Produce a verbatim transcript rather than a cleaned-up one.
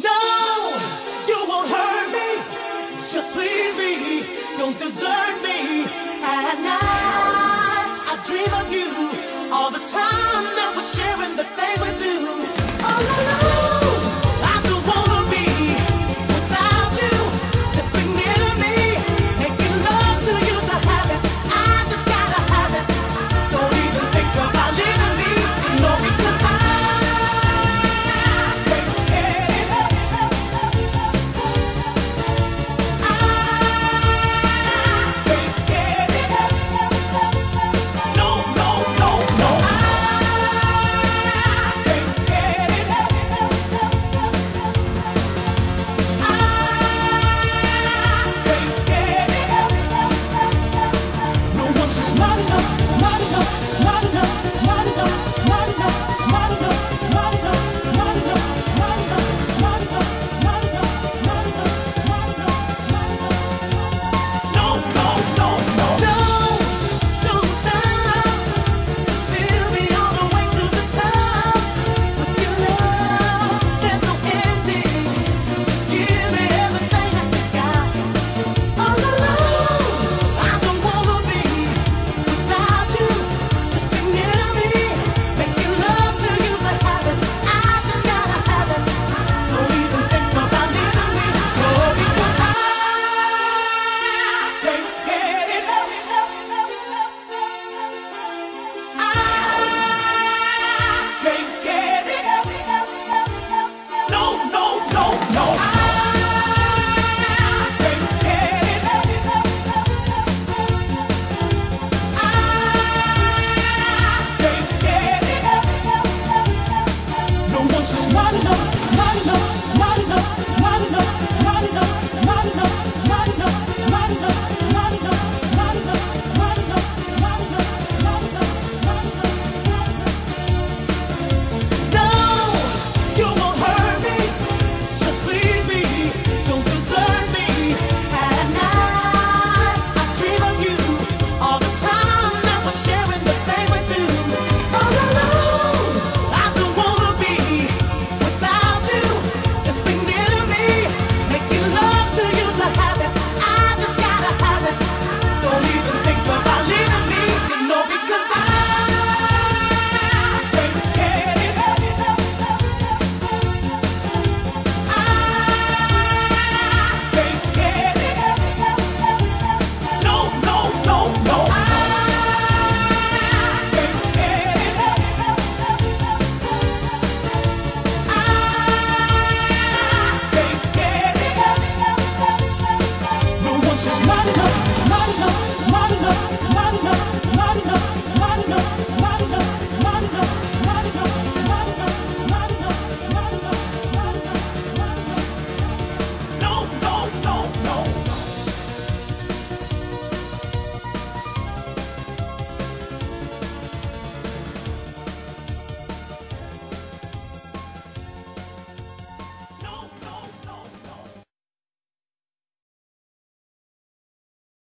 No, you won't hurt me. Just please me. Don't desert me. At night, I dream of you all the time. Never sharing the things we do. Oh no, no, I don't wanna be without you. Just be near to me, making love to you's a habit. I just gotta have it. Don't even think about leaving me, no, because I. Not enough, not enough.